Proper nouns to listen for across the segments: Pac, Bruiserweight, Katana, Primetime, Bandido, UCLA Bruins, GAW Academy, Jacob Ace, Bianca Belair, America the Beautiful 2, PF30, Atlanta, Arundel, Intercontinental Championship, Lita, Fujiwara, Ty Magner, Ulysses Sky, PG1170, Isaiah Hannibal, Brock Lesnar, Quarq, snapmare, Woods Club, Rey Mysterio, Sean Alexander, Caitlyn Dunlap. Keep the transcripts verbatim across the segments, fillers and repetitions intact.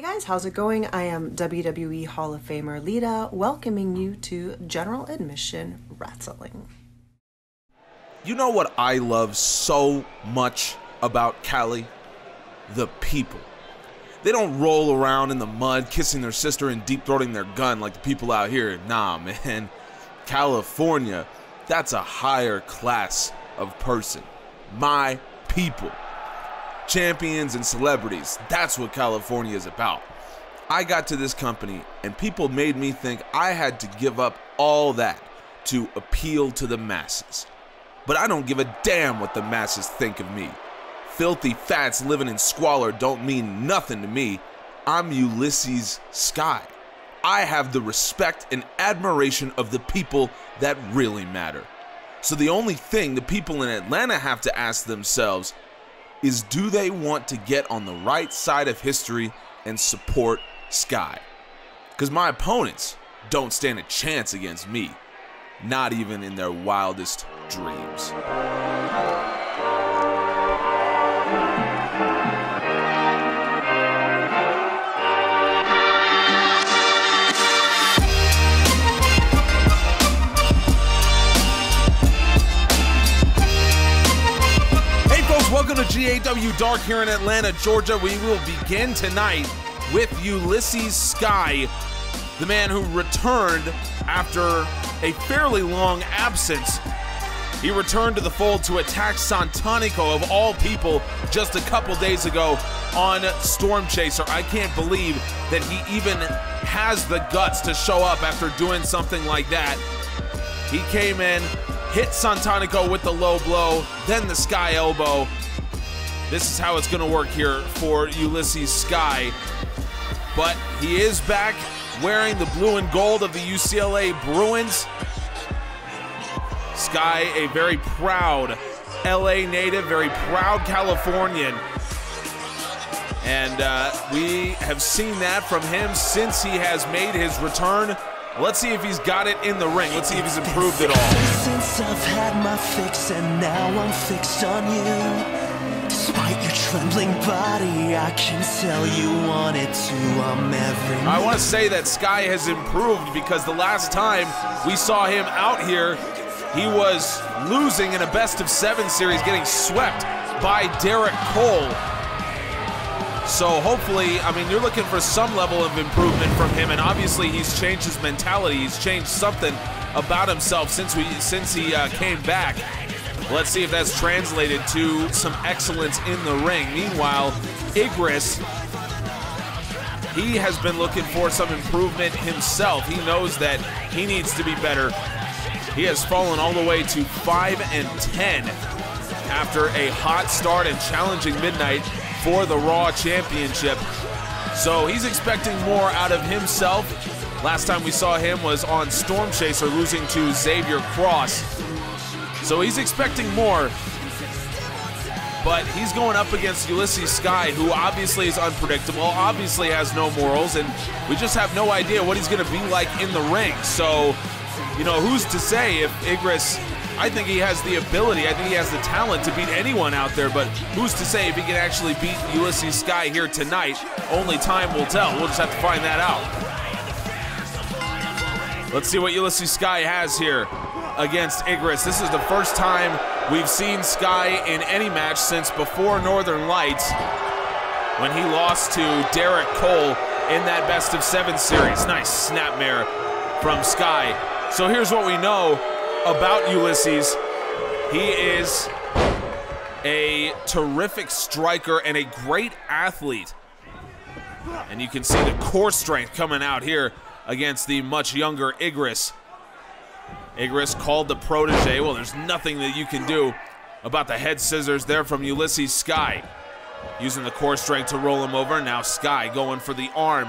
Hey guys, how's it going? I am W W E Hall of Famer Lita, welcoming you to General Admission Wrestling. You know what I love so much about Cali? The people. They don't roll around in the mud kissing their sister and deep-throating their gun like the people out here. Nah, man. California, that's a higher class of person. My people. Champions and celebrities, that's what California is about. I got to this company and people made me think I had to give up all that to appeal to the masses. But I don't give a damn what the masses think of me. Filthy fats living in squalor don't mean nothing to me. I'm Ulysses Sky. I have the respect and admiration of the people that really matter. So the only thing the people in Atlanta have to ask themselves is, do they want to get on the right side of history and support Sky? Because my opponents don't stand a chance against me, not even in their wildest dreams. Welcome to G A W Dark here in Atlanta, Georgia. We will begin tonight with Ulysses Sky, the man who returned after a fairly long absence. He returned to the fold to attack Santanico, of all people, just a couple days ago on Storm Chaser. I can't believe that he even has the guts to show up after doing something like that. He came in, hit Santanico with the low blow, then the Sky elbow. This is how it's going to work here for Ulysses Sky. But he is back wearing the blue and gold of the U C L A Bruins. Sky, a very proud L A native, very proud Californian. And uh, we have seen that from him since he has made his return. Let's see if he's got it in the ring. Let's see if he's improved at all. Since I've had my fix and now I'm fixed on you. Despite your trembling body, I can tell you wanted to. I'm every I want to say that Sky has improved, because the last time we saw him out here, he was losing in a best of seven series, getting swept by Derrick Cole. So hopefully, I mean, you're looking for some level of improvement from him, and obviously he's changed his mentality. He's changed something about himself since we since he uh, came back. Let's see if that's translated to some excellence in the ring. Meanwhile, Igris, he has been looking for some improvement himself. He knows that he needs to be better. He has fallen all the way to five and ten after a hot start and challenging Midnight for the Raw Championship. So he's expecting more out of himself. Last time we saw him was on Storm Chaser, losing to Xavier Cross. So he's expecting more, but he's going up against Ulysses Sky, who obviously is unpredictable, obviously has no morals, and we just have no idea what he's gonna be like in the ring. So, you know, who's to say if Igris, I think he has the ability, I think he has the talent to beat anyone out there, but who's to say if he can actually beat Ulysses Sky here tonight? Only time will tell. We'll just have to find that out. Let's see what Ulysses Sky has here against Igris. This is the first time we've seen Sky in any match since before Northern Lights, when he lost to Derrick Cole in that best of seven series. Nice snapmare from Sky. So here's what we know about Ulysses. He is a terrific striker and a great athlete. And you can see the core strength coming out here against the much younger Igris. Igris called the protege. Well, there's nothing that you can do about the head scissors there from Ulysses Sky. Using the core strength to roll him over. Now Sky going for the arm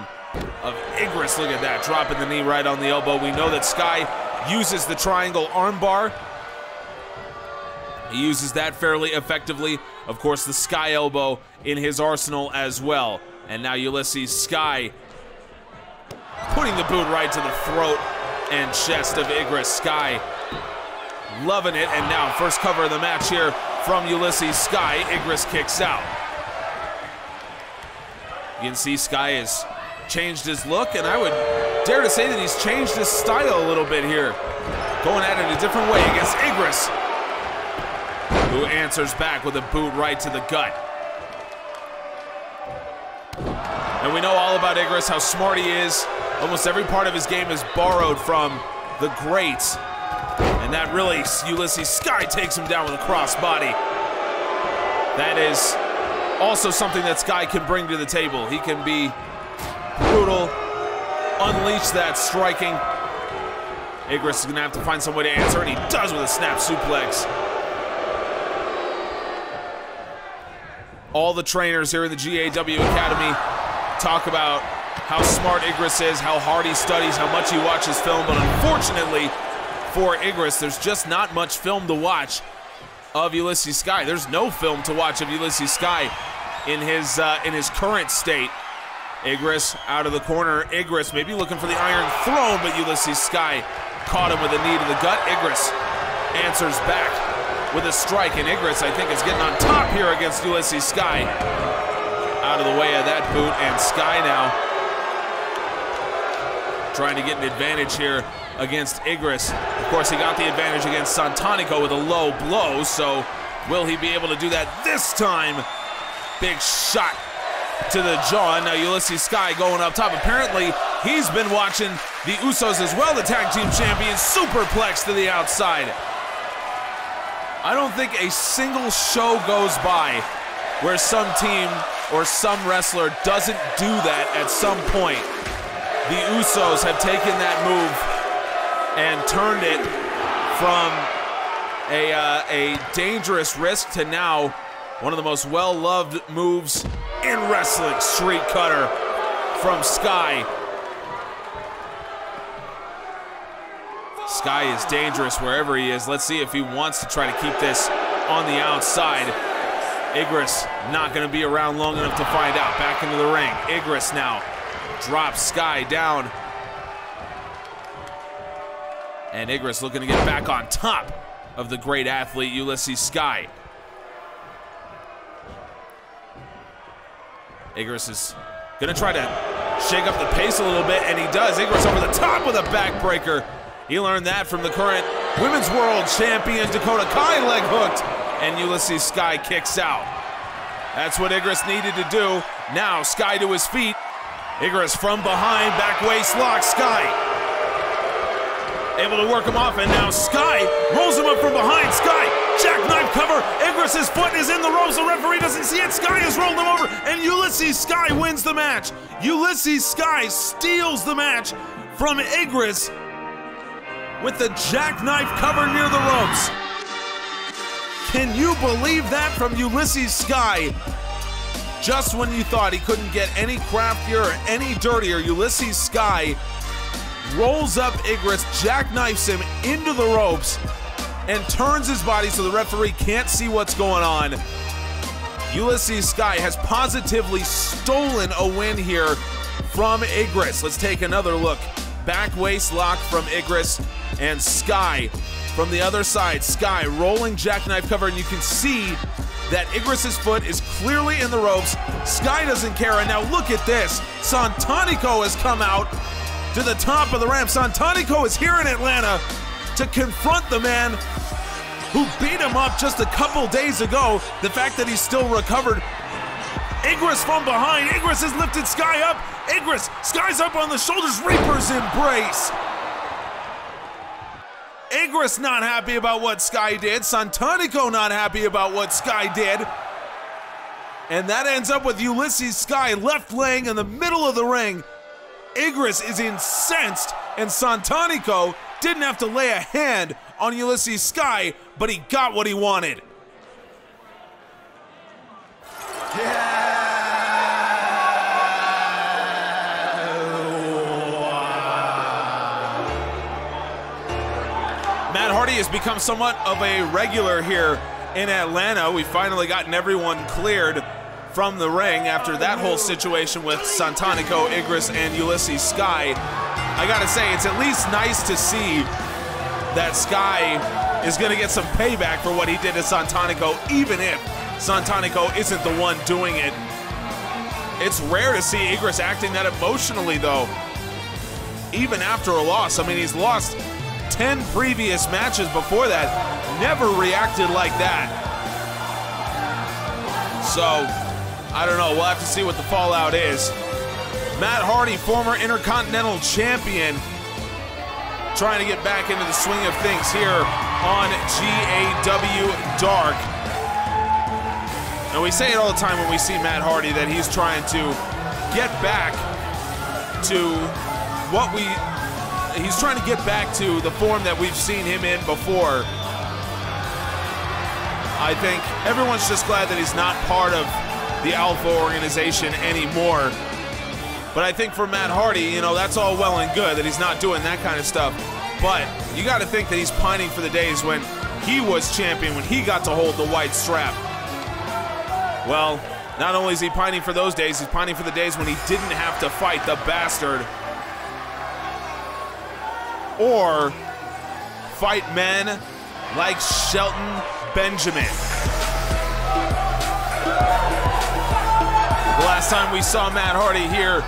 of Igris. Look at that, dropping the knee right on the elbow. We know that Sky uses the triangle armbar. He uses that fairly effectively. Of course, the Sky elbow in his arsenal as well. And now Ulysses Sky putting the boot right to the throat and chest of Igris. Sky loving it. And now first cover of the match here from Ulysses Sky. Igris kicks out. You can see Sky has changed his look, and I would dare to say that he's changed his style a little bit here. Going at it a different way against Igris, who answers back with a boot right to the gut. And we know all about Igris, how smart he is. Almost every part of his game is borrowed from the greats. And that really, Ulysses Sky takes him down with a crossbody. That is also something that Sky can bring to the table. He can be brutal, unleash that striking. Igris is gonna have to find some way to answer, and he does with a snap suplex. All the trainers here in the G A W Academy talk about how smart Igris is, how hard he studies, how much he watches film, but unfortunately for Igris, there's just not much film to watch of Ulysses Sky. There's no film to watch of Ulysses Sky in his, uh, in his current state. Igris out of the corner. Igris maybe looking for the Iron Throne, but Ulysses Sky caught him with a knee to the gut. Igris answers back with a strike, and Igris, I think, is getting on top here against Ulysses Sky. Out of the way of that boot, and Sky now trying to get an advantage here against Igris. Of course, he got the advantage against Santanico with a low blow, so will he be able to do that this time? Big shot to the jaw, and now Ulysses Sky going up top. Apparently, he's been watching the Usos as well, the tag team champions, superplex to the outside. I don't think a single show goes by where some team or some wrestler doesn't do that at some point. The Usos have taken that move and turned it from a, uh, a dangerous risk to now one of the most well-loved moves in wrestling. Street cutter from Sky. Sky is dangerous wherever he is. Let's see if he wants to try to keep this on the outside. Igris not going to be around long enough to find out. Back into the ring. Igris now drops Sky down. And Igris looking to get back on top of the great athlete Ulysses Sky. Igris is going to try to shake up the pace a little bit, and he does. Igris over the top with a backbreaker. He learned that from the current Women's World Champion, Dakota Kai, leg hooked, and Ulysses Sky kicks out. That's what Igris needed to do. Now, Sky to his feet. Igris from behind, back waist lock, Sky. Able to work him off, and now Sky rolls him up from behind. Sky, jackknife cover, Igris' foot is in the ropes, the referee doesn't see it, Sky has rolled him over, and Ulysses Sky wins the match. Ulysses Sky steals the match from Igris with the jackknife cover near the ropes. Can you believe that from Ulysses Sky? Just when you thought he couldn't get any craftier or any dirtier, Ulysses Sky rolls up Igris, jackknifes him into the ropes, and turns his body so the referee can't see what's going on. Ulysses Sky has positively stolen a win here from Igris. Let's take another look. Back waist lock from Igris, and Sky from the other side. Sky rolling jackknife cover, and you can see that Igris' foot is clearly in the ropes. Sky doesn't care, and now look at this. Santanico has come out to the top of the ramp. Santanico is here in Atlanta to confront the man who beat him up just a couple days ago. The fact that he's still recovered. Igris from behind. Igris has lifted Sky up. Igris, Sky's up on the shoulders. Reaper's embrace. Igris not happy about what Sky did. Santanico not happy about what Sky did. And that ends up with Ulysses Sky left laying in the middle of the ring. Igris is incensed, and Santanico didn't have to lay a hand on Ulysses Sky, but he got what he wanted. Yeah. Matt Hardy has become somewhat of a regular here in Atlanta. We've finally gotten everyone cleared from the ring after that whole situation with Santanico, Igris, and Ulysses Sky. I gotta say, it's at least nice to see that Sky is gonna get some payback for what he did to Santanico, even if Santanico isn't the one doing it. It's rare to see Ygritte acting that emotionally, though, even after a loss. I mean, he's lost ten previous matches before that, never reacted like that. So, I don't know. We'll have to see what the fallout is. Matt Hardy, former Intercontinental Champion, trying to get back into the swing of things here on G A W Dark. And we say it all the time when we see Matt Hardy that he's trying to get back to what we... He's trying to get back to the form that we've seen him in before. I think everyone's just glad that he's not part of the Alpha organization anymore. But I think for Matt Hardy, you know, that's all well and good that he's not doing that kind of stuff. But you got to think that he's pining for the days when he was champion, when he got to hold the white strap. Well, not only is he pining for those days, he's pining for the days when he didn't have to fight the bastard or fight men like Shelton Benjamin. The last time we saw Matt Hardy here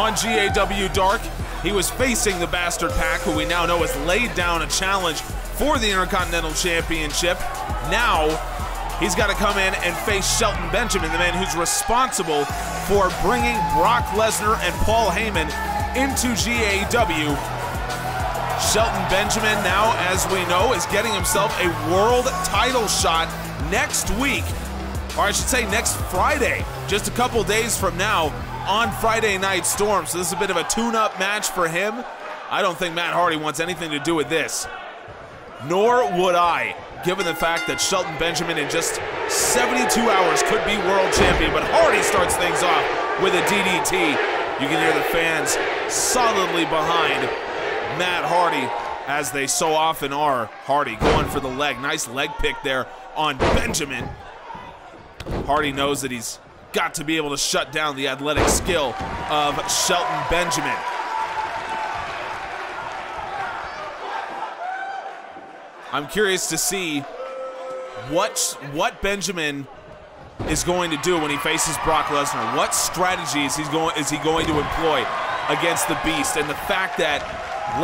on G A W Dark, he was facing the bastard Pac, who we now know has laid down a challenge for the Intercontinental Championship. Now, he's got to come in and face Shelton Benjamin, the man who's responsible for bringing Brock Lesnar and Paul Heyman into G A W. Shelton Benjamin now, as we know, is getting himself a world title shot next week, or I should say next Friday, just a couple days from now, on Friday Night Storm. So this is a bit of a tune-up match for him. I don't think Matt Hardy wants anything to do with this. Nor would I, given the fact that Shelton Benjamin in just seventy-two hours could be world champion, but Hardy starts things off with a D D T. You can hear the fans solidly behind Matt Hardy, as they so often are. Hardy going for the leg. Nice leg pick there on Benjamin. Hardy knows that he's got to be able to shut down the athletic skill of Shelton Benjamin. I'm curious to see what, what Benjamin is going to do when he faces Brock Lesnar. What strategies he's going, is he going to employ against the Beast? And the fact that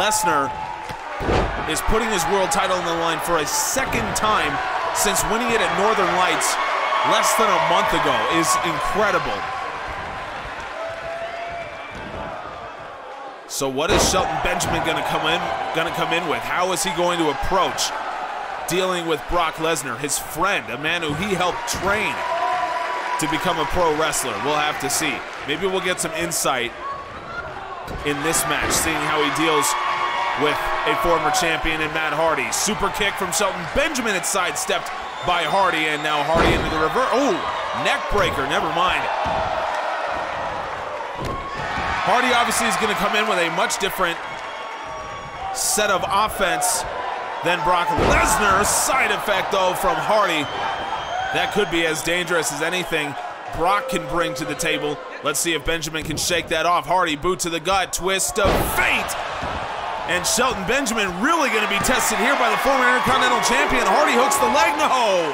Lesnar is putting his world title on the line for a second time since winning it at Northern Lights less than a month ago is incredible. So what is Shelton Benjamin going to come in going to come in with? How is he going to approach dealing with Brock Lesnar, his friend, a man who he helped train to become a pro wrestler? We'll have to see. Maybe we'll get some insight in this match, seeing how he deals with a former champion in Matt Hardy. Super kick from Shelton Benjamin. It's sidestepped by Hardy, and now Hardy into the reverse. Oh, neck breaker, never mind. Hardy obviously is gonna come in with a much different set of offense than Brock Lesnar. Side effect though from Hardy. That could be as dangerous as anything Brock can bring to the table. Let's see if Benjamin can shake that off. Hardy, boot to the gut, twist of fate. And Shelton Benjamin really gonna be tested here by the former Intercontinental Champion. Hardy hooks the leg, no!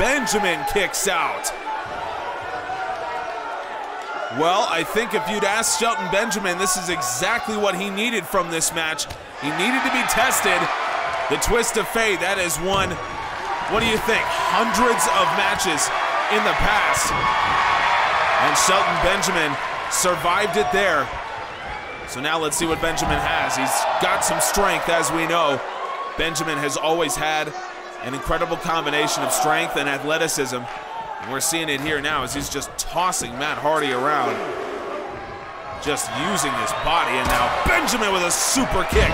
Benjamin kicks out. Well, I think if you'd asked Shelton Benjamin, this is exactly what he needed from this match. He needed to be tested. The twist of fate, that is one, what do you think, hundreds of matches in the past, and Shelton Benjamin survived it there. So now let's see what Benjamin has. He's got some strength, as we know. Benjamin has always had an incredible combination of strength and athleticism, and we're seeing it here now as he's just tossing Matt Hardy around, just using his body. And now Benjamin with a super kick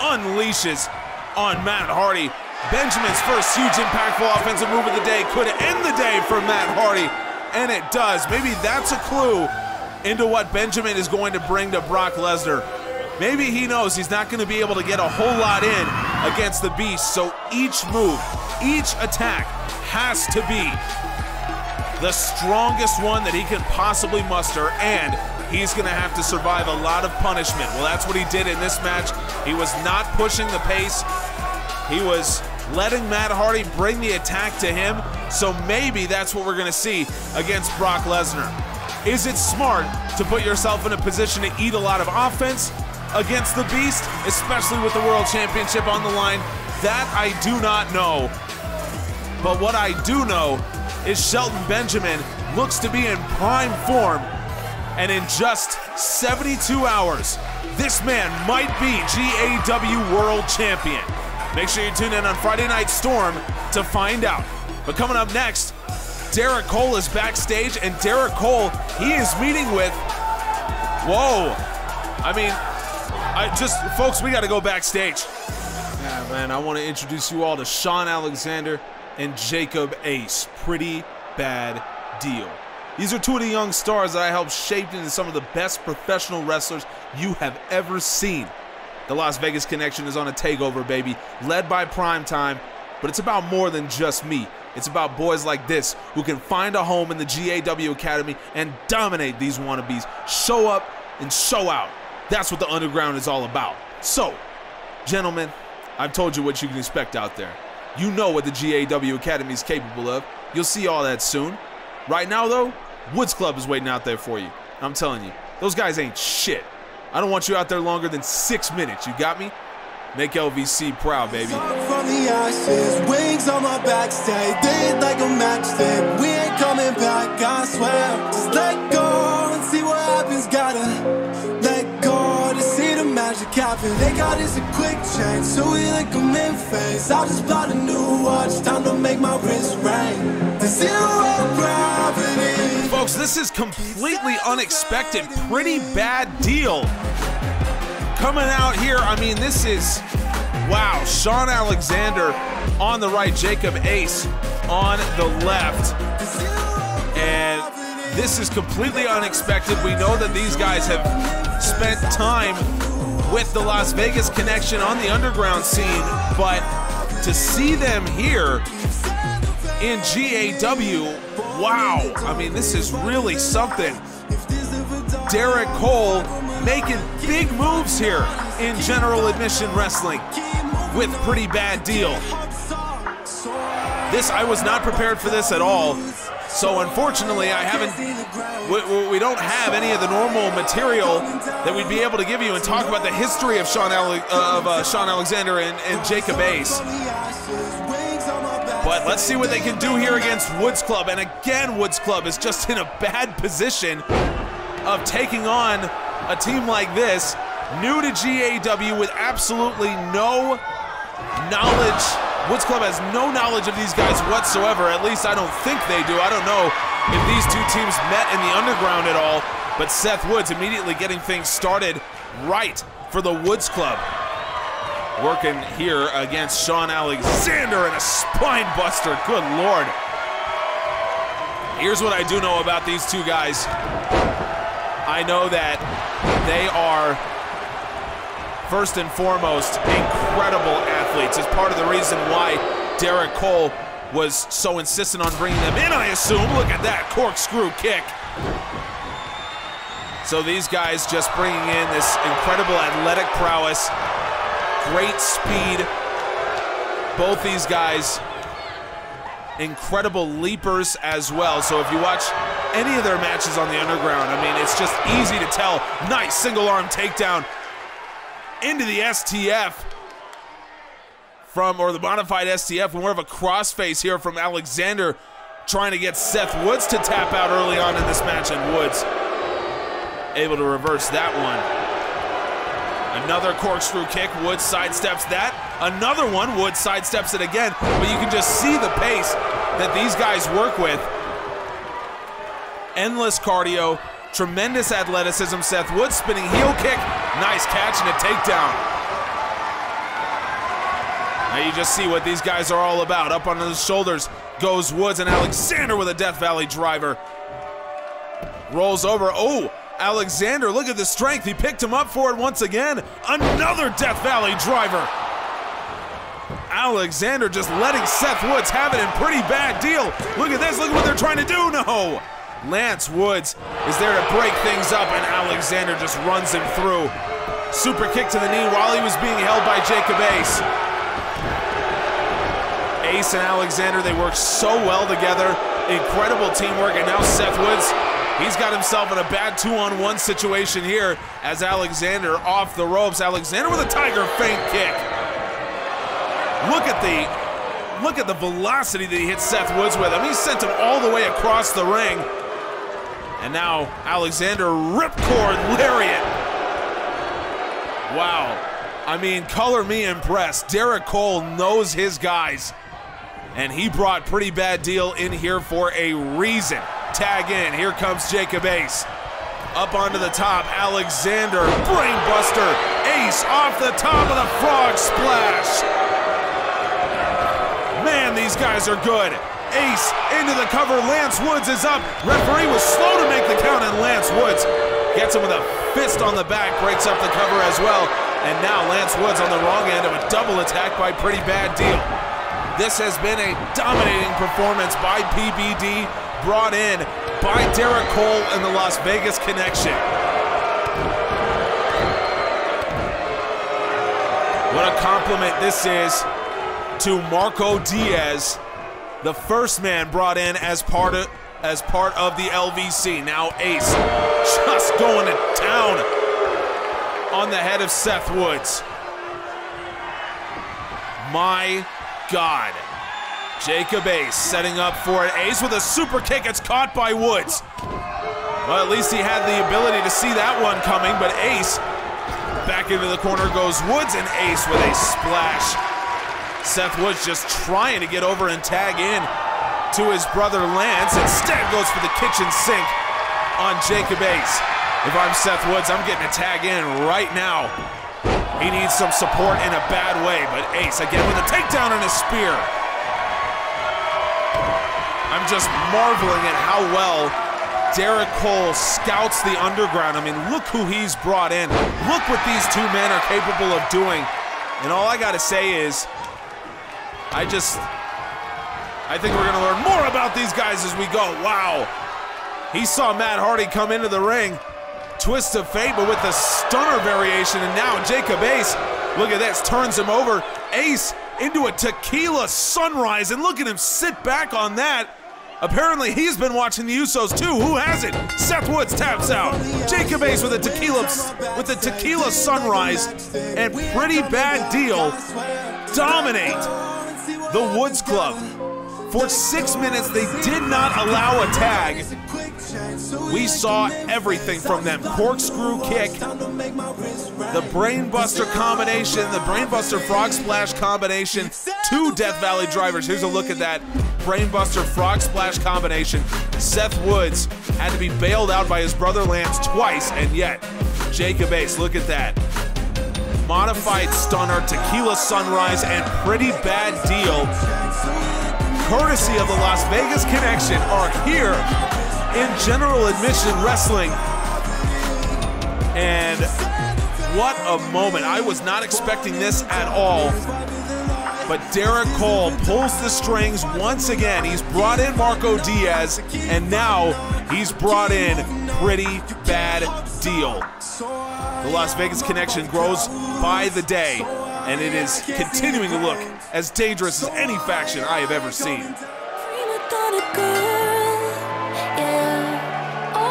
unleashes on Matt Hardy. Benjamin's first huge impactful offensive move of the day could end the day for Matt Hardy, and it does. Maybe that's a clue into what Benjamin is going to bring to Brock Lesnar. Maybe he knows he's not going to be able to get a whole lot in against the Beast, so each move, each attack has to be the strongest one that he can possibly muster, and he's going to have to survive a lot of punishment. Well, that's what he did in this match. He was not pushing the pace. He was letting Matt Hardy bring the attack to him, so maybe that's what we're gonna see against Brock Lesnar. Is it smart to put yourself in a position to eat a lot of offense against the Beast, especially with the World Championship on the line? That I do not know. But what I do know is Shelton Benjamin looks to be in prime form, and in just seventy-two hours, this man might be G A W World Champion. Make sure you tune in on Friday Night Storm to find out. But coming up next, Derrick Cole is backstage, and Derrick Cole, he is meeting with, whoa. I mean, I just, folks, we gotta go backstage. Yeah, man, I wanna introduce you all to Sean Alexander and Jacob Ace. Pretty Bad Deal. These are two of the young stars that I helped shape into some of the best professional wrestlers you have ever seen. The Las Vegas Connection is on a takeover, baby, led by Primetime, but it's about more than just me. It's about boys like this who can find a home in the G A W Academy and dominate these wannabes. Show up and show out. That's what the underground is all about. So, gentlemen, I've told you what you can expect out there. You know what the G A W Academy is capable of. You'll see all that soon. Right now, though, Woods Club is waiting out there for you. I'm telling you, those guys ain't shit. I don't want you out there longer than six minutes, you got me? Make L V C proud, baby. From the ashes, wings on my back, stay dead like a matchstick. We ain't coming back, I swear. Just let go and see what happens, gotta let go to see the magic happen. They got us a quick change, so we like a mint face. I just bought a new watch, time to make my wrist ring. The zero gravity. Folks, this is completely unexpected. Pretty Bad Deal coming out here. I mean, this is, wow. Sean Alexander on the right, Jacob Ace on the left. And this is completely unexpected. We know that these guys have spent time with the Las Vegas Connection on the underground scene, but to see them here in G A W, wow, I mean, this is really something. Derrick Cole making big moves here in General Admission Wrestling with Pretty Bad Deal. This, I was not prepared for this at all. So unfortunately, I haven't, we, we don't have any of the normal material that we'd be able to give you and talk about the history of Sean, Ale of, uh, Sean Alexander and, and Jacob Ace. But let's see what they can do here against Woods Club. And again, Woods Club is just in a bad position of taking on a team like this, new to G A W with absolutely no knowledge. Woods Club has no knowledge of these guys whatsoever. At least I don't think they do. I don't know if these two teams met in the underground at all, but Seth Woods immediately getting things started right for the Woods Club. Working here against Sean Alexander and a spine buster. Good Lord. Here's what I do know about these two guys. I know that they are, first and foremost, incredible athletes. It's part of the reason why Derrick Cole was so insistent on bringing them in, I assume. Look at that corkscrew kick. So these guys just bringing in this incredible athletic prowess. Great speed. Both these guys, incredible leapers as well. So if you watch any of their matches on the underground, I mean, it's just easy to tell. Nice single arm takedown into the S T F from, or the modified S T F, more of a crossface here from Alexander, trying to get Seth Woods to tap out early on in this match, and Woods able to reverse that one. Another corkscrew kick, Woods sidesteps that. Another one, Woods sidesteps it again, but you can just see the pace that these guys work with. Endless cardio, tremendous athleticism. Seth Woods spinning heel kick, nice catch and a takedown. Now you just see what these guys are all about. Up on his shoulders goes Woods, and Alexander with a Death Valley driver. Rolls over, oh! Alexander, look at the strength. He picked him up for it once again. Another Death Valley driver. Alexander just letting Seth Woods have it in Pretty Bad Deal. Look at this. Look at what they're trying to do. No. Lance Woods is there to break things up, and Alexander just runs him through. Super kick to the knee while he was being held by Jacob Ace. Ace and Alexander, they work so well together. Incredible teamwork, and now Seth Woods He's got himself in a bad two-on-one situation here as Alexander off the ropes. Alexander with a tiger feint kick. Look at the... Look at the velocity that he hit Seth Woods with. I mean, he sent him all the way across the ring. And now Alexander ripcord lariat. Wow. I mean, color me impressed. Derrick Cole knows his guys. And he brought Pretty Bad Deal in here for a reason. Tag in. Here comes Jacob Ace. Up onto the top. Alexander, brainbuster. Ace off the top of the frog splash. Man, these guys are good. Ace into the cover. Lance Woods is up. Referee was slow to make the count, and Lance Woods gets him with a fist on the back, breaks up the cover as well. And now Lance Woods on the wrong end of a double attack by Pretty Bad Deal. This has been a dominating performance by P B D, brought in by Derrick Cole and the Las Vegas Connection. What a compliment this is to Marco Diaz, the first man brought in as part of as part of the L V C. Now Ace just going to town on the head of Seth Woods. My God. Jacob Ace setting up for it. Ace with a super kick. It's caught by Woods. Well, at least he had the ability to see that one coming, but Ace back into the corner goes Woods, and Ace with a splash. Seth Woods just trying to get over and tag in to his brother Lance. Instead goes for the kitchen sink on Jacob Ace. If I'm Seth Woods, I'm getting a tag in right now. He needs some support in a bad way, but Ace again with a takedown and a spear. I'm just marveling at how well Derrick Cole scouts the underground. I mean, look who he's brought in. Look what these two men are capable of doing. And all I gotta say is, I just, I think we're going to learn more about these guys as we go. Wow. He saw Matt Hardy come into the ring. Twist of fate, but with the stunner variation. And now Jacob Ace, look at this, turns him over. Ace into a tequila sunrise. And look at him sit back on that. Apparently, he's been watching the Usos, too. Who has it? Seth Woods taps out. Jacob Ace with a tequila, with a tequila sunrise. And Pretty Bad Deal dominate the Woods Club. For six minutes, they did not allow a tag. We saw everything from them. Corkscrew kick, the brainbuster combination, the brainbuster frog splash combination, two Death Valley drivers. Here's a look at that brainbuster frog splash combination. Seth Woods had to be bailed out by his brother Lance twice, and yet Jacob Ace, look at that. Modified stunner, tequila sunrise, and Pretty Bad Deal, courtesy of the Las Vegas Connection, are here in General Admission Wrestling. And what a moment. I was not expecting this at all. But Derrick Cole pulls the strings once again. He's brought in Marco Diaz, and now he's brought in Pretty Bad Deal. The Las Vegas Connection grows by the day, and it is continuing to look as dangerous as any faction I have ever seen. All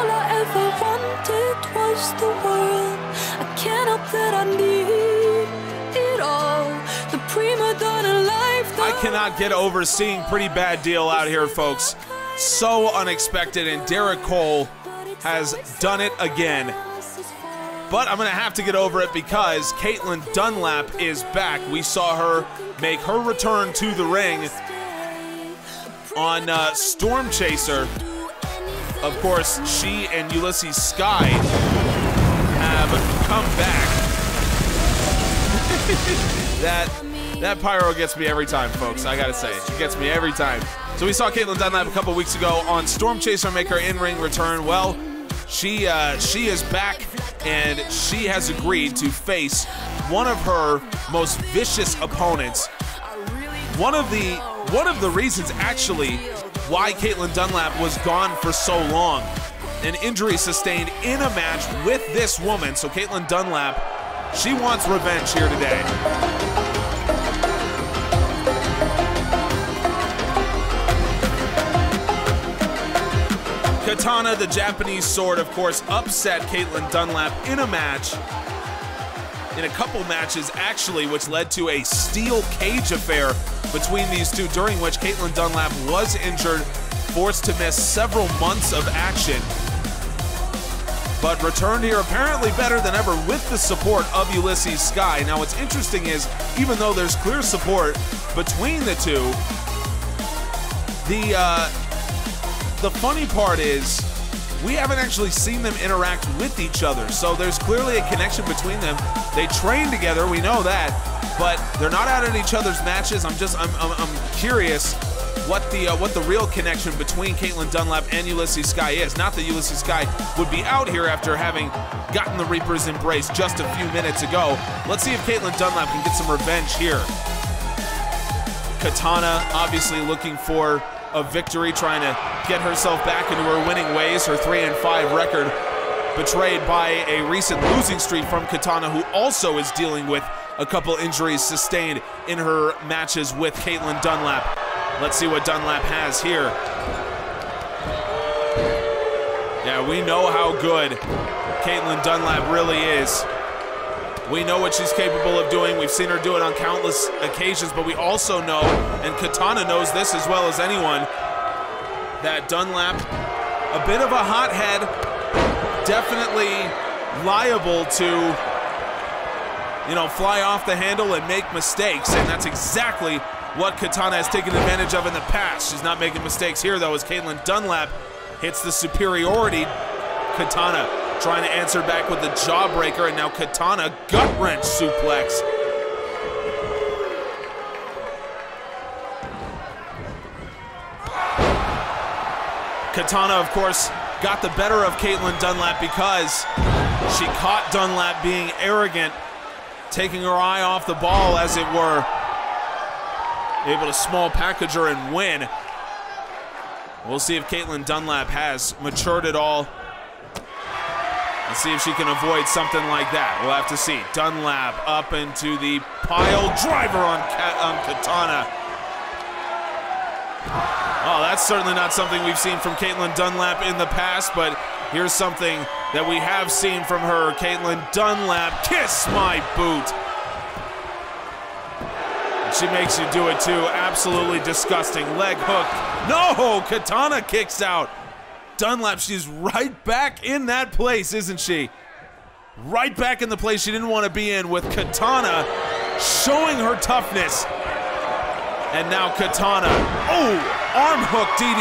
I ever wanted was the world. I can't help that I need it all. The prima donna life. I cannot get over seeing Pretty Bad Deal out here, folks. So unexpected, and Derrick Cole has done it again. But I'm going to have to get over it because Caitlyn Dunlap is back. We saw her make her return to the ring on uh, Storm Chaser. Of course, she and Ulysses Sky have come back. that, that pyro gets me every time, folks. I got to say, it gets me every time. So we saw Caitlyn Dunlap a couple weeks ago on Storm Chaser make her in-ring return. Well, she, uh, she is back, and she has agreed to face one of her most vicious opponents. One of the one of the reasons, actually, why Caitlyn Dunlap was gone for so long. An injury sustained in a match with this woman. So Caitlyn Dunlap, she wants revenge here today. Katana, the Japanese sword, of course, upset Caitlyn Dunlap in a match, in a couple matches actually, which led to a steel cage affair between these two, during which Caitlyn Dunlap was injured, forced to miss several months of action, but returned here apparently better than ever with the support of Ulysses Sky. Now what's interesting is, even though there's clear support between the two, the uh, the funny part is we haven't actually seen them interact with each other. So there's clearly a connection between them. They train together, we know that, but they're not out at each other's matches. I'm just, I'm, I'm, I'm curious what the uh, what the real connection between Caitlyn Dunlap and Ulysses Sky is. Not that Ulysses Sky would be out here after having gotten the Reaper's Embrace just a few minutes ago. Let's see if Caitlyn Dunlap can get some revenge here. Katana obviously looking for a victory, trying to get herself back into her winning ways. Her three and five record betrayed by a recent losing streak from Katana, who also is dealing with a couple injuries sustained in her matches with Caitlyn Dunlap. Let's see what Dunlap has here. Yeah, we know how good Caitlyn Dunlap really is. We know what she's capable of doing. We've seen her do it on countless occasions, but we also know, and Katana knows this as well as anyone, that Dunlap, a bit of a hothead, definitely liable to, you know, fly off the handle and make mistakes, and that's exactly what Katana has taken advantage of in the past. She's not making mistakes here, though, as Caitlyn Dunlap hits the superiority. Katana trying to answer back with the jawbreaker, and now Katana gut wrench suplex. Katana, of course, got the better of Caitlyn Dunlap because she caught Dunlap being arrogant, taking her eye off the ball, as it were. Able to small package her and win. We'll see if Caitlyn Dunlap has matured at all. Let's see if she can avoid something like that. We'll have to see. Dunlap up into the pile. Driver on, Kat on Katana. Oh, that's certainly not something we've seen from Caitlyn Dunlap in the past, but here's something that we have seen from her. Caitlyn Dunlap, kiss my boot. She makes you do it too. Absolutely disgusting. Leg hook. No, Katana kicks out. Dunlap, she's right back in that place, isn't she? Right back in the place she didn't want to be in, with Katana showing her toughness. And now Katana, oh, arm hook D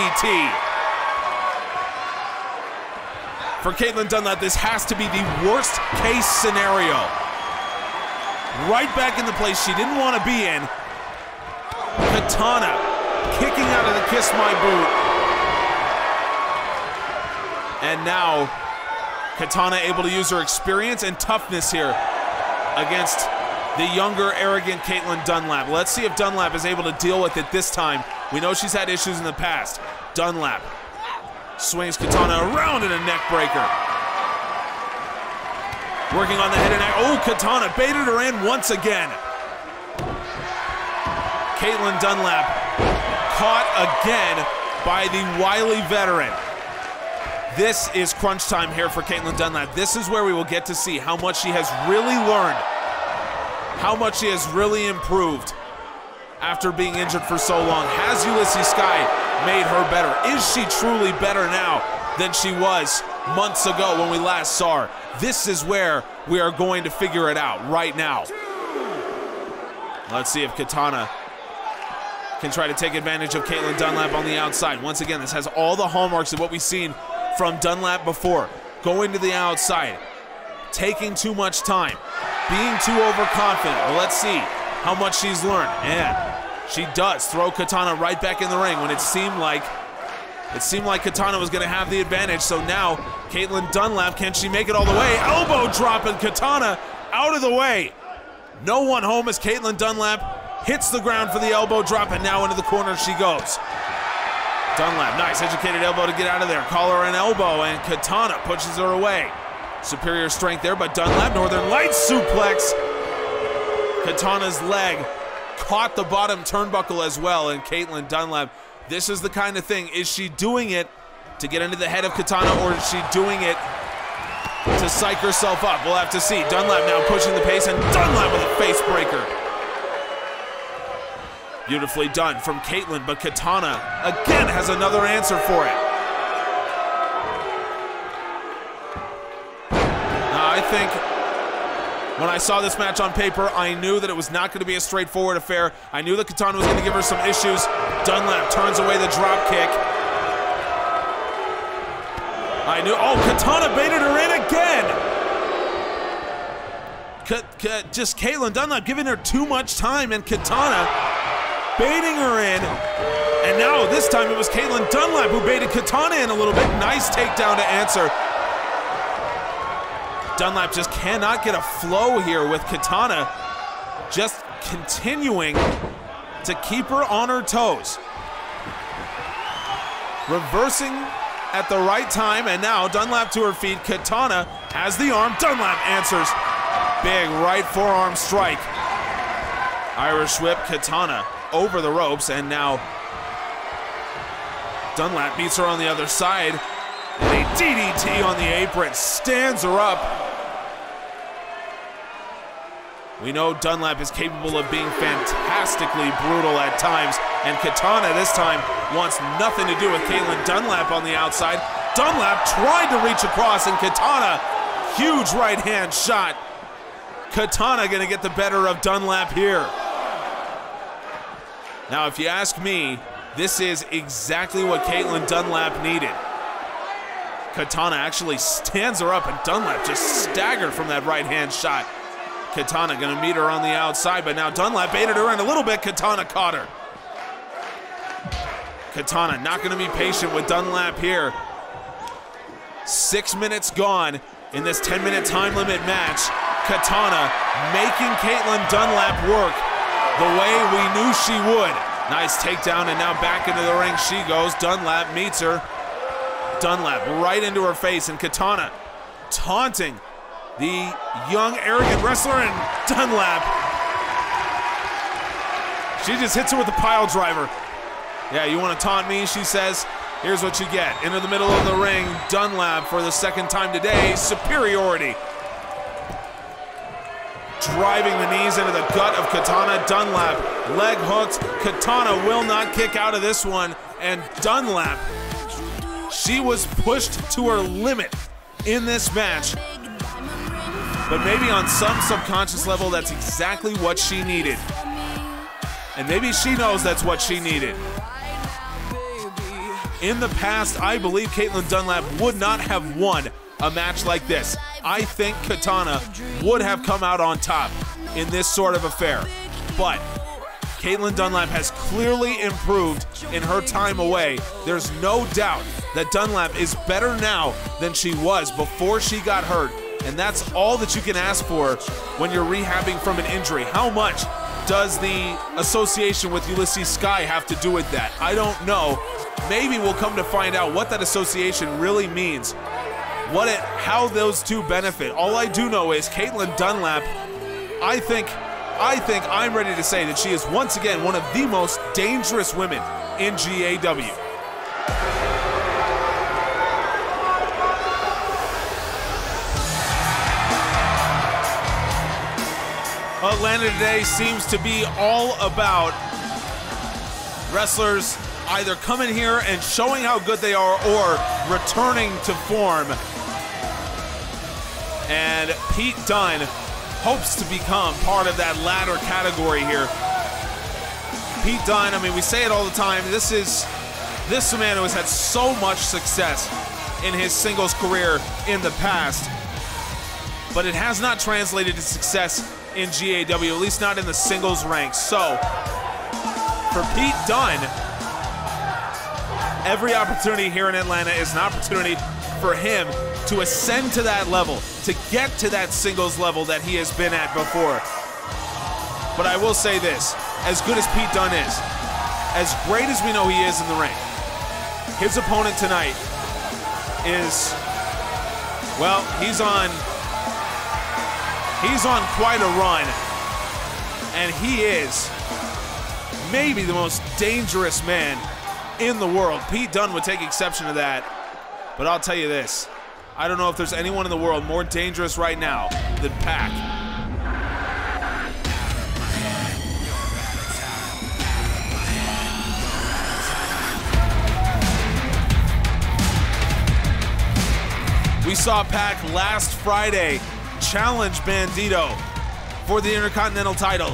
D T. For Caitlyn Dunlap, this has to be the worst case scenario. Right back in the place she didn't want to be in. Katana kicking out of the kiss my boot. And now, Katana able to use her experience and toughness here against the younger, arrogant Caitlyn Dunlap. Let's see if Dunlap is able to deal with it this time. We know she's had issues in the past. Dunlap swings Katana around in a neck breaker. Working on the head and neck. Oh, Katana baited her in once again. Caitlyn Dunlap caught again by the wily veteran. This is crunch time here for Caitlyn Dunlap. This is where we will get to see how much she has really learned, how much she has really improved after being injured for so long. Has Ulysses Sky made her better? Is she truly better now than she was months ago when we last saw her? This is where we are going to figure it out right now. Let's see if Katana can try to take advantage of Caitlyn Dunlap on the outside. Once again, this has all the hallmarks of what we've seen from Dunlap before, going to the outside, taking too much time, being too overconfident. Well, let's see how much she's learned. And she does throw Katana right back in the ring when it seemed like it seemed like Katana was gonna have the advantage. So now Caitlyn Dunlap, can she make it all the way? Elbow drop and Katana out of the way. No one home as Caitlyn Dunlap hits the ground for the elbow drop, and now into the corner she goes. Dunlap, nice educated elbow to get out of there. Collar and elbow, and Katana pushes her away. Superior strength there, but Dunlap, Northern Lights suplex. Katana's leg caught the bottom turnbuckle as well, and Caitlyn Dunlap, this is the kind of thing, is she doing it to get into the head of Katana, or is she doing it to psych herself up? We'll have to see. Dunlap now pushing the pace, and Dunlap with a face breaker. Beautifully done from Caitlyn, but Katana again has another answer for it. Now, I think when I saw this match on paper, I knew that it was not going to be a straightforward affair. I knew that Katana was going to give her some issues. Dunlap turns away the drop kick. I knew, oh, Katana baited her in again. Just Caitlyn Dunlap giving her too much time, and Katana baiting her in. And now this time it was Caitlyn Dunlap who baited Katana in a little bit. Nice takedown to answer. Dunlap just cannot get a flow here with Katana just continuing to keep her on her toes. Reversing at the right time, and now Dunlap to her feet. Katana has the arm. Dunlap answers. Big right forearm strike. Irish whip, Katana over the ropes, and now Dunlap meets her on the other side. And a D D T on the apron stands her up. We know Dunlap is capable of being fantastically brutal at times, and Katana this time wants nothing to do with Caitlyn Dunlap on the outside. Dunlap tried to reach across, and Katana, huge right hand shot. Katana gonna get the better of Dunlap here. Now, if you ask me, this is exactly what Caitlyn Dunlap needed. Katana actually stands her up, and Dunlap just staggered from that right-hand shot. Katana gonna meet her on the outside, but now Dunlap baited her in a little bit. Katana caught her. Katana not gonna be patient with Dunlap here. Six minutes gone in this ten-minute time limit match. Katana making Caitlyn Dunlap work the way we knew she would. Nice takedown, and now back into the ring she goes. Dunlap meets her. Dunlap right into her face, and Katana taunting the young, arrogant wrestler, and Dunlap. She just hits her with a pile driver. Yeah, you want to taunt me, she says. Here's what you get. Into the middle of the ring, Dunlap for the second time today. Superiority. Driving the knees into the gut of Katana. Dunlap, leg hooks. Katana will not kick out of this one, and Dunlap, she was pushed to her limit in this match. But maybe on some subconscious level, that's exactly what she needed. And maybe she knows that's what she needed. In the past, I believe Caitlyn Dunlap would not have won a match like this. I think Katana would have come out on top in this sort of affair. But Caitlyn Dunlap has clearly improved in her time away. There's no doubt that Dunlap is better now than she was before she got hurt, and that's all that you can ask for when you're rehabbing from an injury. How much does the association with Ulysses Sky have to do with that? I don't know. Maybe we'll come to find out what that association really means, what it, how those two benefit. All I do know is Caitlyn Dunlap, I think, I think I'm ready to say that she is once again one of the most dangerous women in G A W. Atlanta today seems to be all about wrestlers either coming here and showing how good they are or returning to form. And Pete Dunne hopes to become part of that latter category here. Pete Dunne, I mean, we say it all the time, this is, this man who has had so much success in his singles career in the past, but it has not translated to success in G A W, at least not in the singles ranks. So, for Pete Dunne, every opportunity here in Atlanta is an opportunity for him to ascend to that level, to get to that singles level that he has been at before. But I will say this, as good as Pete Dunne is, as great as we know he is in the ring, his opponent tonight is, well, he's on, he's on quite a run, and he is maybe the most dangerous man in the world. Pete Dunne would take exception to that. But I'll tell you this, I don't know if there's anyone in the world more dangerous right now than Pac. We saw Pac last Friday challenge Bandido for the Intercontinental title.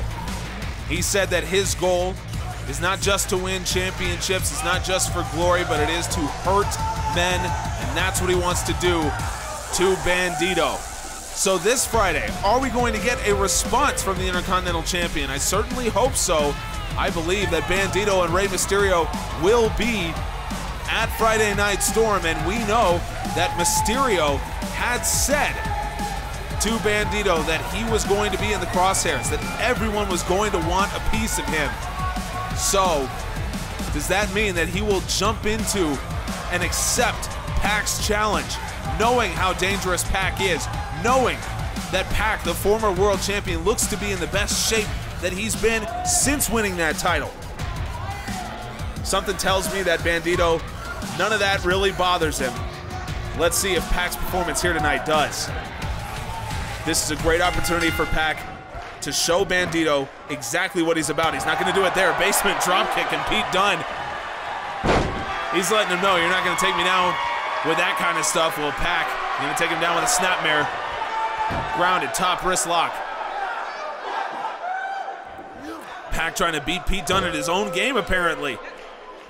He said that his goal is not just to win championships, it's not just for glory, but it is to hurt men, and that's what he wants to do to Bandido. So this Friday, are we going to get a response from the Intercontinental Champion? I certainly hope so. I believe that Bandido and Rey Mysterio will be at Friday Night Storm, and we know that Mysterio had said to Bandido that he was going to be in the crosshairs, that everyone was going to want a piece of him. So, does that mean that he will jump into and accept Pac's challenge, knowing how dangerous Pac is, knowing that Pac, the former world champion, looks to be in the best shape that he's been since winning that title? Something tells me that Bandido, none of that really bothers him. Let's see if Pac's performance here tonight does. This is a great opportunity for Pac to show Bandido exactly what he's about. He's not gonna do it there. Basement dropkick and Pete Dunne. He's letting him know, you're not gonna take me down with that kind of stuff. Well, Pac, you're gonna take him down with a snapmare. Grounded, top wrist lock. Pac trying to beat Pete Dunne at his own game, apparently.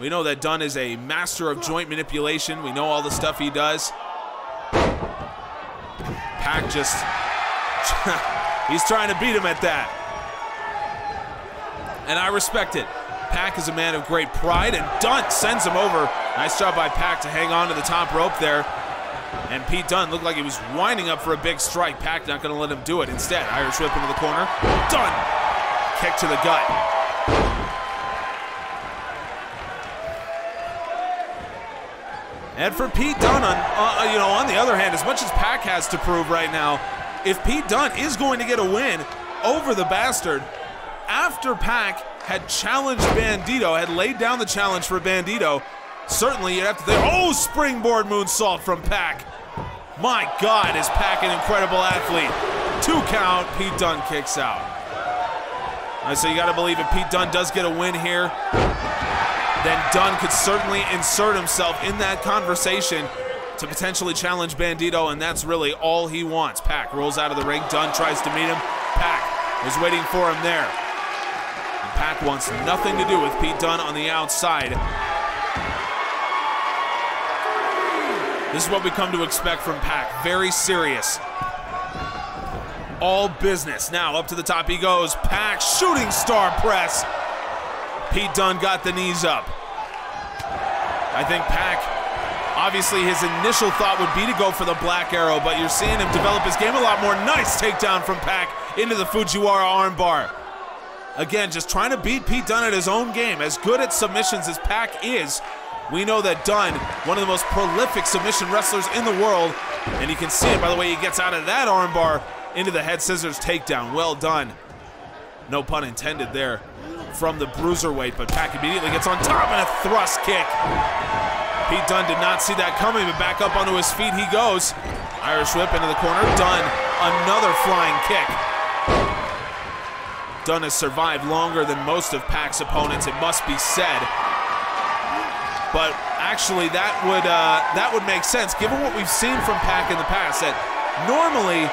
We know that Dunne is a master of joint manipulation. We know all the stuff he does. Pac just, he's trying to beat him at that. And I respect it. Pac is a man of great pride, and Dunne sends him over. Nice job by Pac to hang on to the top rope there. And Pete Dunne looked like he was winding up for a big strike. Pac not gonna let him do it. Instead, Irish whip into the corner. Dunne, kick to the gut. And for Pete Dunne, on, uh, you know, on the other hand, as much as Pac has to prove right now, if Pete Dunne is going to get a win over the bastard, after Pac had challenged Bandido, had laid down the challenge for Bandido, certainly you'd have to think, oh, springboard moonsault from Pac. My God, is Pac an incredible athlete. Two count, Pete Dunne kicks out. All right, so you gotta believe if Pete Dunne does get a win here, then Dunne could certainly insert himself in that conversation to potentially challenge Bandido, and that's really all he wants. Pac rolls out of the ring, Dunne tries to meet him. Pac is waiting for him there. And Pac wants nothing to do with Pete Dunne on the outside. This is what we come to expect from Pac, very serious. All business. Now up to the top he goes, Pac, shooting star press. Pete Dunne got the knees up. I think Pac, obviously his initial thought would be to go for the black arrow, but you're seeing him develop his game a lot more. Nice takedown from Pac into the Fujiwara armbar. Again, just trying to beat Pete Dunne at his own game. As good at submissions as Pac is, we know that Dunne, one of the most prolific submission wrestlers in the world, and you can see it by the way he gets out of that armbar into the head scissors takedown. Well done. No pun intended there from the bruiserweight, but Pac immediately gets on top and a thrust kick. Pete Dunne did not see that coming, but back up onto his feet he goes. Irish whip into the corner, Dunne, another flying kick. Dunne has survived longer than most of Pac's opponents, it must be said. But actually that would, uh, that would make sense, given what we've seen from Pac in the past, that normally,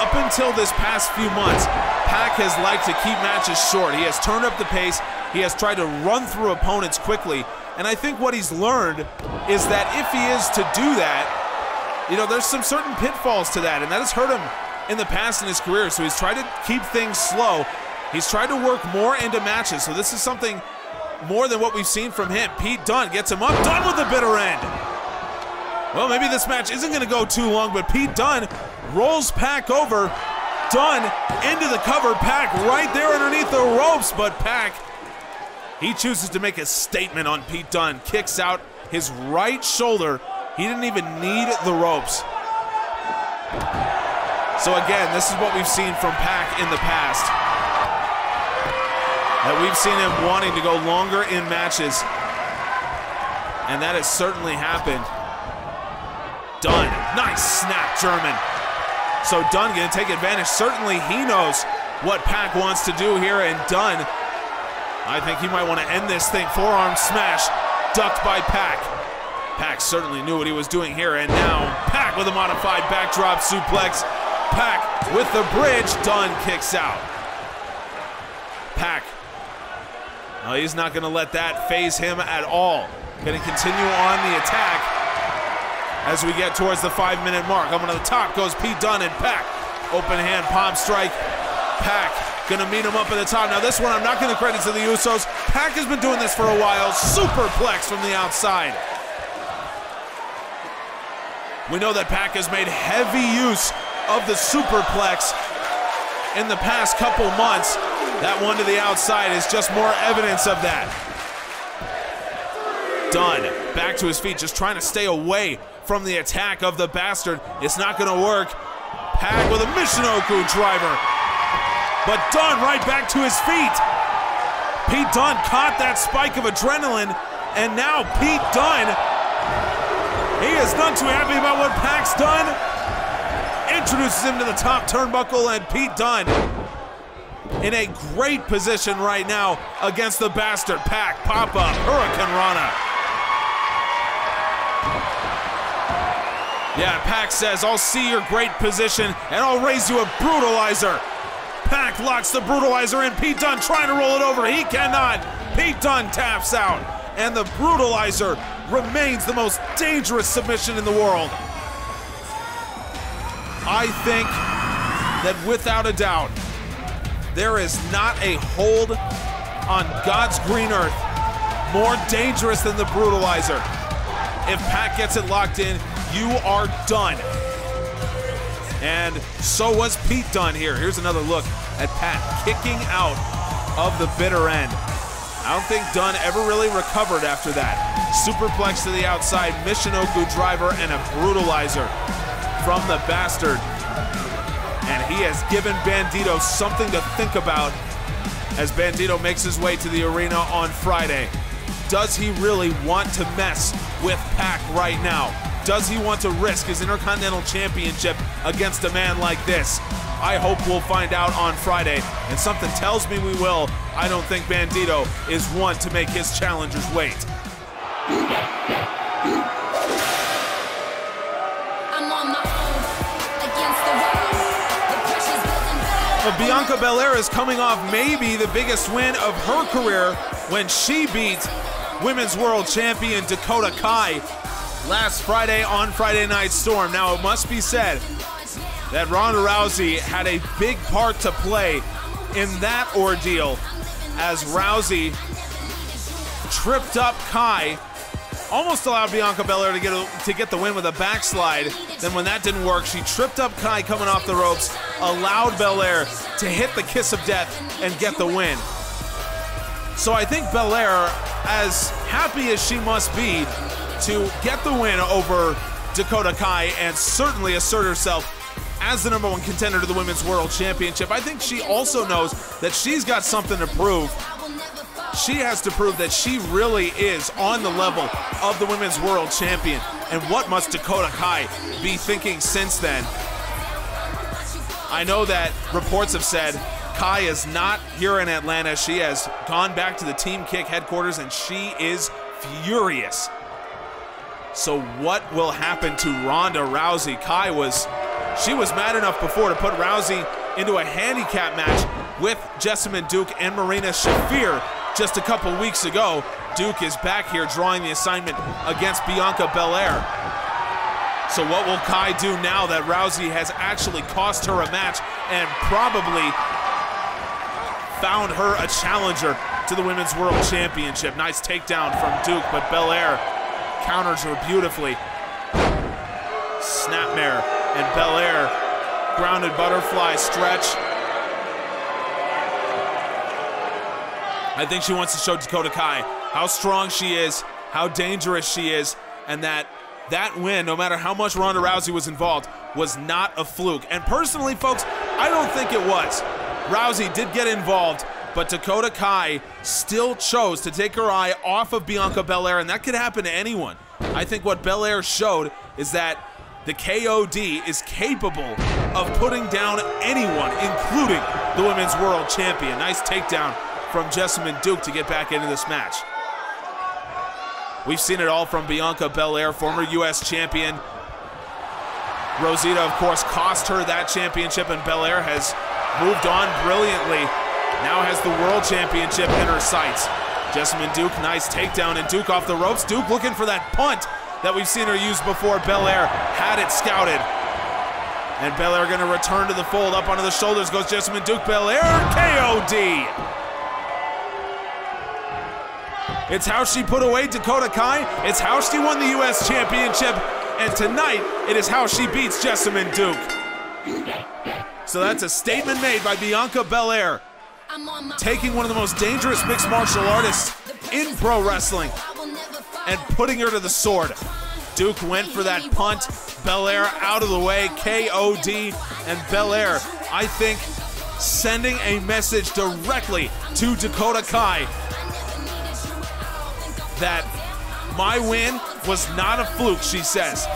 up until this past few months, Pac has liked to keep matches short. He has turned up the pace. He has tried to run through opponents quickly. And I think what he's learned is that if he is to do that, you know, there's some certain pitfalls to that, and that has hurt him in the past in his career. So he's tried to keep things slow. He's tried to work more into matches. So this is something more than what we've seen from him. Pete Dunne gets him up. Dunne with the bitter end. Well, maybe this match isn't going to go too long, but Pete Dunne rolls Pac over. Dunne into the cover, Pac right there underneath the ropes, but Pac, he chooses to make a statement on Pete Dunne, kicks out his right shoulder. He didn't even need the ropes. So again, this is what we've seen from Pac in the past. That we've seen him wanting to go longer in matches, and that has certainly happened. Dunne. Nice snap, German. So Dunne gonna take advantage. Certainly he knows what Pac wants to do here, and Dunne, I think he might want to end this thing. Forearm smash, ducked by Pac. Pac certainly knew what he was doing here, and now Pac with a modified backdrop suplex. Pac with the bridge, Dunne kicks out. Pac, oh, he's not gonna let that phase him at all. Gonna continue on the attack as we get towards the five minute mark. Up to the top goes Pete Dunne and Pac. Open hand palm strike. Pac gonna meet him up at the top. Now this one I'm not gonna credit to the Usos. Pac has been doing this for a while. Superplex from the outside. We know that Pac has made heavy use of the superplex in the past couple months. That one to the outside is just more evidence of that. Dunne back to his feet, just trying to stay away from the attack of the bastard. It's not gonna work. Pac with a Michinoku driver. But Dunne right back to his feet. Pete Dunne caught that spike of adrenaline, and now Pete Dunne, he is none too happy about what Pac's done. Introduces him to the top turnbuckle, and Pete Dunne in a great position right now against the bastard. Pac, pop up, Hurricane Rana. Yeah, Pac says, I'll see your great position, and I'll raise you a brutalizer. Pac locks the brutalizer in. Pete Dunne trying to roll it over. He cannot. Pete Dunne taps out. And the brutalizer remains the most dangerous submission in the world. I think that without a doubt, there is not a hold on God's green earth more dangerous than the brutalizer. If Pac gets it locked in, you are done. And so was Pete Dunne here. Here's another look at Pac kicking out of the bitter end. I don't think Dunne ever really recovered after that. Superplex to the outside, Michinoku driver, and a brutalizer from the bastard. And he has given Bandido something to think about as Bandido makes his way to the arena on Friday. Does he really want to mess with Pac right now? Does he want to risk his Intercontinental Championship against a man like this? I hope we'll find out on Friday, and something tells me we will. I don't think Bandido is one to make his challengers wait. I'm on my own against the world. The pressure's building back. But Bianca Belair is coming off maybe the biggest win of her career when she beat Women's World Champion Dakota Kai last Friday on Friday Night Storm. Now, it must be said that Ronda Rousey had a big part to play in that ordeal, as Rousey tripped up Kai, almost allowed Bianca Belair to get, a, to get the win with a backslide. Then when that didn't work, she tripped up Kai coming off the ropes, allowed Belair to hit the kiss of death and get the win. So I think Belair, as happy as she must be, to get the win over Dakota Kai and certainly assert herself as the number one contender to the Women's World Championship. I think she also knows that she's got something to prove. She has to prove that she really is on the level of the Women's World Champion. And what must Dakota Kai be thinking since then? I know that reports have said Kai is not here in Atlanta. She has gone back to the Team Kick headquarters, and she is furious. So what will happen to Ronda Rousey? Kai was, she was mad enough before to put Rousey into a handicap match with Jessamyn Duke and Marina Shafir just a couple weeks ago. Duke is back here drawing the assignment against Bianca Belair. So what will Kai do now that Rousey has actually cost her a match and probably found her a challenger to the Women's World Championship? Nice takedown from Duke, but Belair counters her beautifully. Snapmare and Belair. Grounded butterfly stretch. I think she wants to show Dakota Kai how strong she is, how dangerous she is, and that that win, no matter how much Ronda Rousey was involved, was not a fluke. And personally, folks, I don't think it was. Rousey did get involved, but Dakota Kai still chose to take her eye off of Bianca Belair, and that could happen to anyone. I think what Belair showed is that the K O D is capable of putting down anyone, including the Women's World Champion. Nice takedown from Jessamyn Duke to get back into this match. We've seen it all from Bianca Belair, former U S champion. Rosita, of course, cost her that championship, and Belair has moved on brilliantly. Now has the World Championship in her sights. Jessamyn Duke, nice takedown, and Duke off the ropes. Duke looking for that punt that we've seen her use before. Belair had it scouted. And Belair gonna return to the fold. Up onto the shoulders goes Jessamyn Duke. Belair, K O D. It's how she put away Dakota Kai. It's how she won the U S Championship. And tonight, it is how she beats Jessamyn Duke. So that's a statement made by Bianca Belair, taking one of the most dangerous mixed martial artists in pro wrestling and putting her to the sword. Duke went for that punt. Belair out of the way, K O D, and Belair, I think, sending a message directly to Dakota Kai that my win was not a fluke, she says.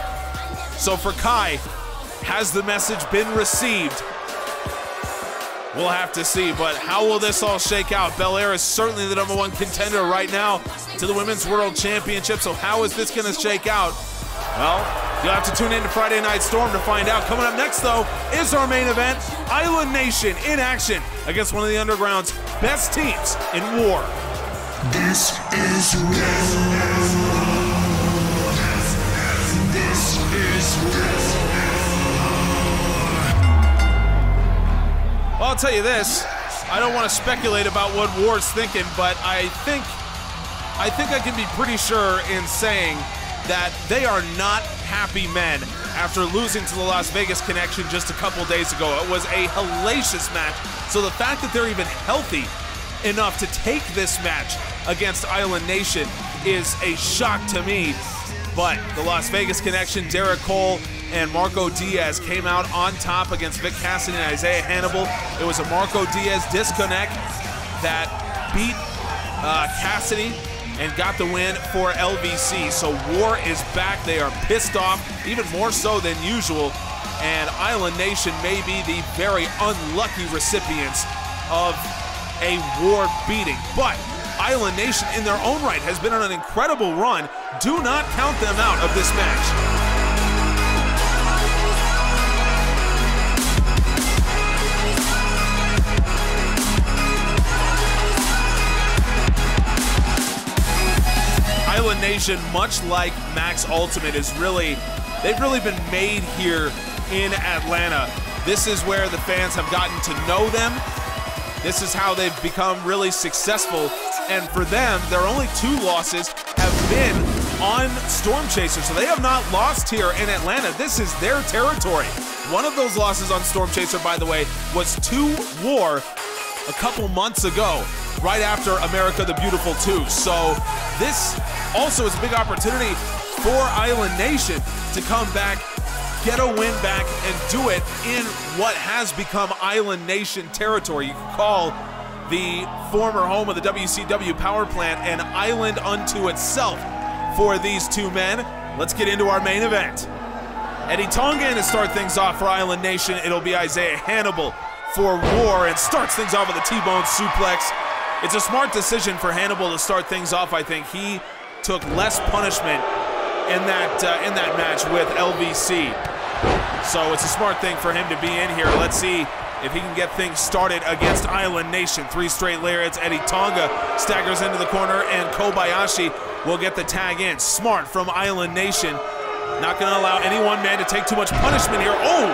So for Kai, has the message been received? We'll have to see, but how will this all shake out? Belair is certainly the number one contender right now to the Women's World Championship, so how is this gonna shake out? Well, you'll have to tune in to Friday Night Storm to find out. Coming up next, though, is our main event, Island Nation in action against one of the Underground's best teams in War. This is War. This is War. Well, I'll tell you this, I don't want to speculate about what War's thinking, but I think I think I can be pretty sure in saying that they are not happy men after losing to the Las Vegas Connection just a couple days ago. It was a hellacious match, so the fact that they're even healthy enough to take this match against Island Nation is a shock to me. But the Las Vegas Connection, Derrick Cole and Marco Diaz, came out on top against Vic Cassidy and Isaiah Hannibal. It was a Marco Diaz disconnect that beat uh, Cassidy and got the win for L V C. So War is back. They are pissed off, even more so than usual. And Island Nation may be the very unlucky recipients of a War beating. But Island Nation in their own right has been on an incredible run. Do not count them out of this match. Island Nation, much like Max Ultimate, is really, they've really been made here in Atlanta. This is where the fans have gotten to know them. This is how they've become really successful. And for them, their only two losses have been on Storm Chaser. So they have not lost here in Atlanta. This is their territory. One of those losses on Storm Chaser, by the way, was to War a couple months ago, right after America the Beautiful two. So this also is a big opportunity for Island Nation to come back, get a win back, and do it in what has become Island Nation territory. You can call the former home of the W C W power plant an island unto itself for these two men. Let's get into our main event. Eddie Tonga to start things off for Island Nation. It'll be Isaiah Hannibal for War, and starts things off with a T-bone suplex. It's a smart decision for Hannibal to start things off, I think. He took less punishment in that, uh, in that match with L V C. So it's a smart thing for him to be in here. Let's see if he can get things started against Island Nation. Three straight lariats. Eddie Tonga staggers into the corner, and Kobayashi will get the tag in. Smart from Island Nation. Not going to allow any one man to take too much punishment here. Oh!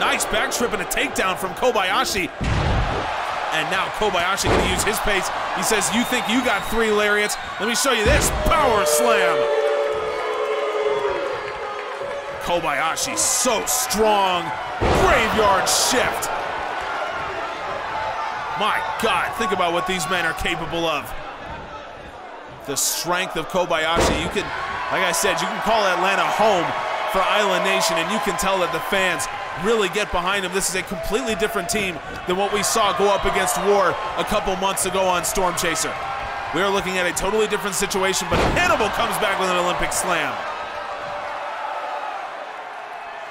Nice back trip and a takedown from Kobayashi. And now Kobayashi gonna use his pace. He says, you think you got three lariats? Let me show you this, power slam. Kobayashi, so strong, graveyard shift. My God, think about what these men are capable of. The strength of Kobayashi, you can, like I said, you can call Atlanta home for Island Nation, and you can tell that the fans really get behind him. This is a completely different team than what we saw go up against War a couple months ago on Storm Chaser. We are looking at a totally different situation, but Hannibal comes back with an Olympic slam.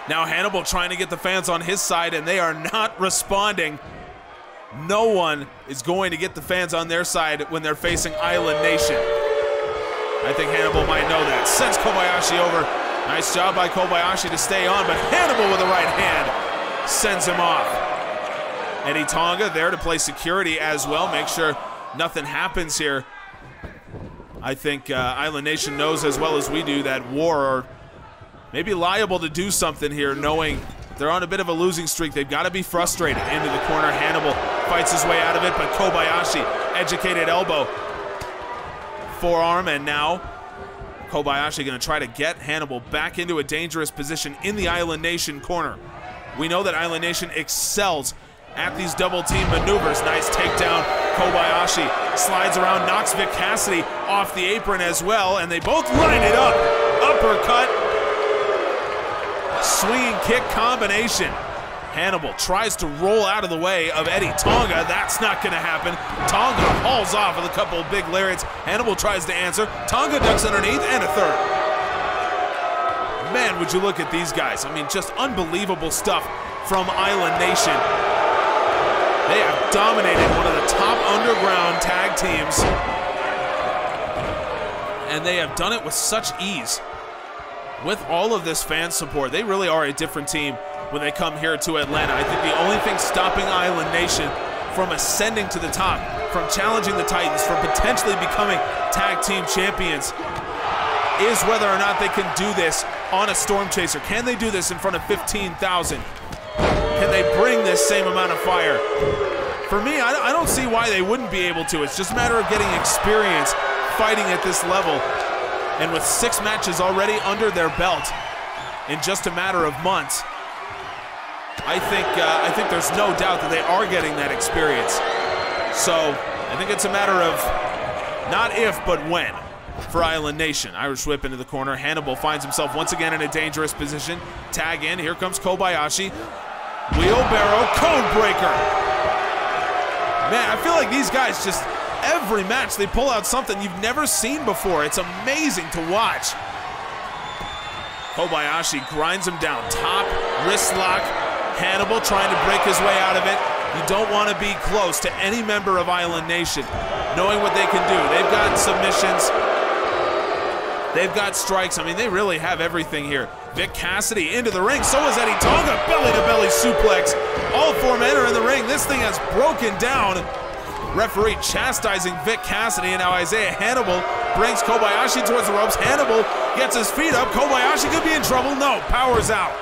Now Hannibal trying to get the fans on his side, and they are not responding. No one is going to get the fans on their side when they're facing Island Nation. I think Hannibal might know that. Sends Kobayashi over. Nice job by Kobayashi to stay on, but Hannibal with the right hand sends him off. Eddie Tonga there to play security as well. Make sure nothing happens here. I think uh, Island Nation knows as well as we do that War are maybe liable to do something here, knowing they're on a bit of a losing streak. They've got to be frustrated. Into the corner, Hannibal fights his way out of it, but Kobayashi, educated elbow, forearm, and now Kobayashi going to try to get Hannibal back into a dangerous position in the Island Nation corner. We know that Island Nation excels at these double team maneuvers. Nice takedown. Kobayashi slides around, knocks Vic Cassidy off the apron as well, and they both line it up. Uppercut, swinging kick combination. Hannibal tries to roll out of the way of Eddie Tonga. That's not gonna happen. Tonga hauls off with a couple of big lariats. Hannibal tries to answer. Tonga ducks underneath and a third. Man, would you look at these guys. I mean, just unbelievable stuff from Island Nation. They have dominated one of the top underground tag teams. And they have done it with such ease. With all of this fan support, they really are a different team when they come here to Atlanta. I think the only thing stopping Island Nation from ascending to the top, from challenging the Titans, from potentially becoming tag team champions, is whether or not they can do this on a Storm Chaser. Can they do this in front of fifteen thousand? Can they bring this same amount of fire? For me, I don't see why they wouldn't be able to. It's just a matter of getting experience fighting at this level. And with six matches already under their belt in just a matter of months, I think, uh, I think there's no doubt that they are getting that experience. So I think it's a matter of not if, but when for Island Nation. Irish whip into the corner. Hannibal finds himself once again in a dangerous position. Tag in. Here comes Kobayashi. Wheelbarrow code breaker. Man, I feel like these guys just, every match they pull out something you've never seen before. It's amazing to watch. Kobayashi grinds him down. Top wrist lock. Hannibal trying to break his way out of it. You don't want to be close to any member of Island Nation, knowing what they can do. They've got submissions. They've got strikes. I mean, they really have everything here. Vic Cassidy into the ring. So is Eddie Tonga. Belly-to-belly suplex. All four men are in the ring. This thing has broken down. Referee chastising Vic Cassidy, and now Isaiah Hannibal brings Kobayashi towards the ropes. Hannibal gets his feet up. Kobayashi could be in trouble. No, powers out.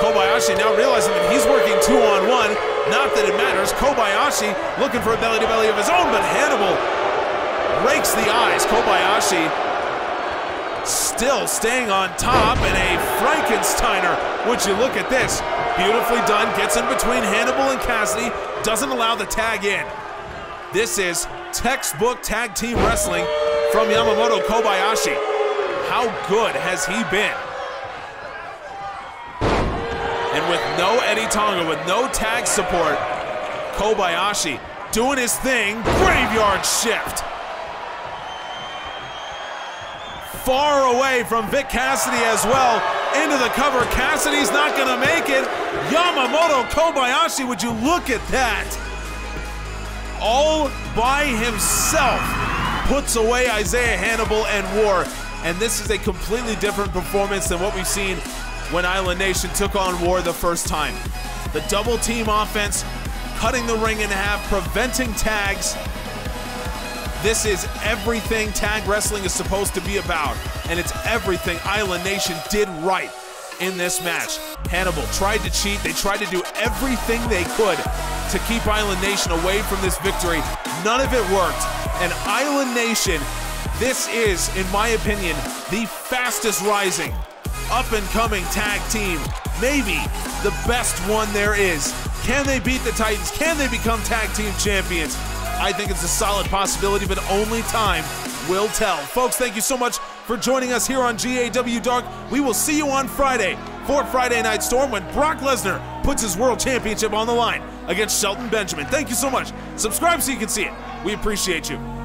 Kobayashi now realizing that he's working two on one. Not that it matters. Kobayashi looking for a belly-to-belly of his own, but Hannibal rakes the eyes. Kobayashi still staying on top, and a Frankensteiner. Would you look at this? Beautifully done. Gets in between Hannibal and Cassidy. Doesn't allow the tag in. This is textbook tag team wrestling from Yamamoto Kobayashi. How good has he been? And with no Eddie Tonga, with no tag support, Kobayashi doing his thing. Graveyard shift. Far away from Vic Cassidy as well. Into the cover, Cassidy's not gonna make it. Yamamoto Kobayashi, would you look at that? All by himself, puts away Isaiah Hannibal and War. And this is a completely different performance than what we've seen when Island Nation took on War the first time. The double team offense, cutting the ring in half, preventing tags. This is everything tag wrestling is supposed to be about, and it's everything Island Nation did right in this match. Hannibal tried to cheat. They tried to do everything they could to keep Island Nation away from this victory. None of it worked, and Island Nation, this is, in my opinion, the fastest rising, up-and-coming tag team, maybe the best one there is. Can they beat the Titans? Can they become tag team champions? I think it's a solid possibility, but only time will tell. Folks, thank you so much for joining us here on G A W Dark. We will see you on Friday for Friday Night Storm when Brock Lesnar puts his world championship on the line against Shelton Benjamin. Thank you so much. Subscribe so you can see it. We appreciate you.